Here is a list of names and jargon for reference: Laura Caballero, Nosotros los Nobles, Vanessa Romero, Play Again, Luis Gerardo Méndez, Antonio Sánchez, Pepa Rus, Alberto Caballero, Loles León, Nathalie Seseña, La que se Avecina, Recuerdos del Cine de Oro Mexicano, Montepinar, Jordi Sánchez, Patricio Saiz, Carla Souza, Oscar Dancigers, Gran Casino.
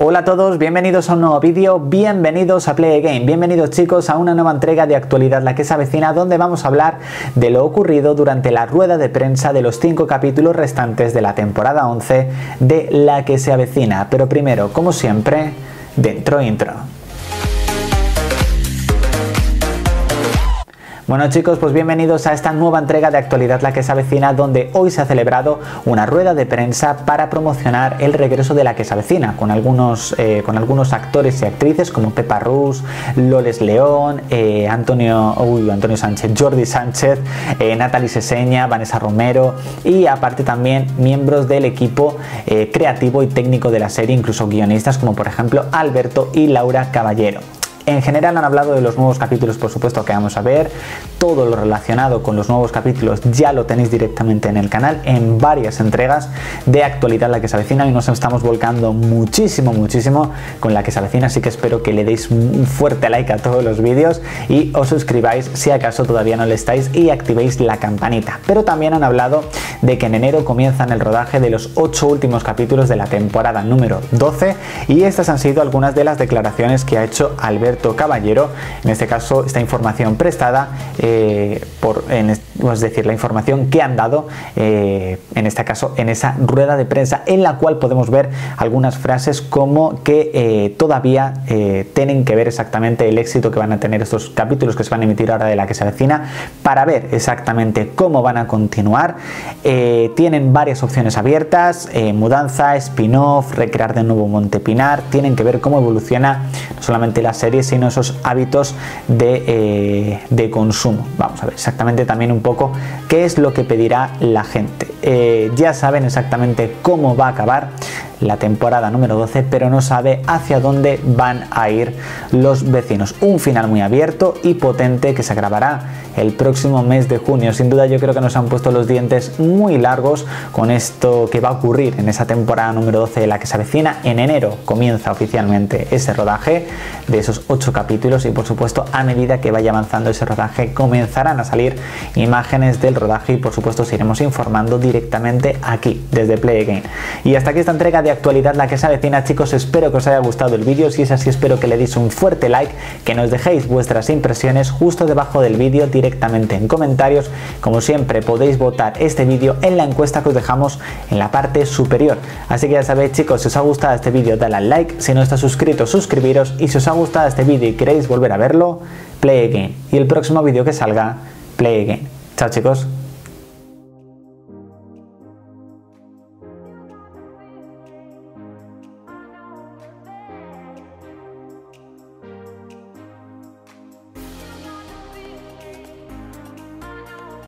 Hola a todos, bienvenidos a un nuevo vídeo, bienvenidos a Play Again, bienvenidos chicos a una nueva entrega de actualidad La que se avecina, donde vamos a hablar de lo ocurrido durante la rueda de prensa de los 5 capítulos restantes de la temporada 11 de La que se avecina. Pero primero, como siempre, dentro intro. Bueno chicos, pues bienvenidos a esta nueva entrega de actualidad La que se avecina, donde hoy se ha celebrado una rueda de prensa para promocionar el regreso de La que se avecina con algunos actores y actrices como Pepa Rus, Loles León, Antonio Sánchez, Jordi Sánchez, Nathalie Seseña, Vanessa Romero y aparte también miembros del equipo creativo y técnico de la serie, incluso guionistas como por ejemplo Alberto y Laura Caballero. En general han hablado de los nuevos capítulos, por supuesto, que vamos a ver. Todo lo relacionado con los nuevos capítulos ya lo tenéis directamente en el canal, en varias entregas de actualidad La que se avecina, y nos estamos volcando muchísimo, muchísimo con La que se avecina, así que espero que le deis un fuerte like a todos los vídeos y os suscribáis si acaso todavía no lo estáis y activéis la campanita. Pero también han hablado de que en enero comienzan el rodaje de los 8 últimos capítulos de la temporada número 12, y estas han sido algunas de las declaraciones que ha hecho Alberto Caballero. En este caso, esta información prestada la información que han dado en este caso en esa rueda de prensa, en la cual podemos ver algunas frases como que todavía tienen que ver exactamente el éxito que van a tener estos capítulos que se van a emitir ahora de La que se avecina, para ver exactamente cómo van a continuar. Tienen varias opciones abiertas: mudanza, spin-off, recrear de nuevo Montepinar. Tienen que ver cómo evoluciona no solamente la serie, sino esos hábitos de consumo. Vamos a ver exactamente también un poco qué es lo que pedirá la gente. Ya saben exactamente cómo va a acabar la temporada número 12, pero no sabe hacia dónde van a ir los vecinos. Un final muy abierto y potente que se grabará el próximo mes de junio. Sin duda, yo creo que nos han puesto los dientes muy largos con esto que va a ocurrir en esa temporada número 12 de La que se avecina. En enero comienza oficialmente ese rodaje de esos 8 capítulos, y por supuesto, a medida que vaya avanzando ese rodaje, comenzarán a salir imágenes del rodaje, y por supuesto os iremos informando directamente aquí desde Play Again. Y hasta aquí esta entrega de actualidad La que se avecina, chicos. Espero que os haya gustado el vídeo. Si es así, espero que le deis un fuerte like, que nos dejéis vuestras impresiones justo debajo del vídeo, directamente en comentarios. Como siempre, podéis votar este vídeo en la encuesta que os dejamos en la parte superior. Así que ya sabéis, chicos, si os ha gustado este vídeo, dale al like. Si no estáis suscritos, suscribiros. Y si os ha gustado este vídeo y queréis volver a verlo, Play Again. Y el próximo vídeo que salga, Play Again. Chao, chicos.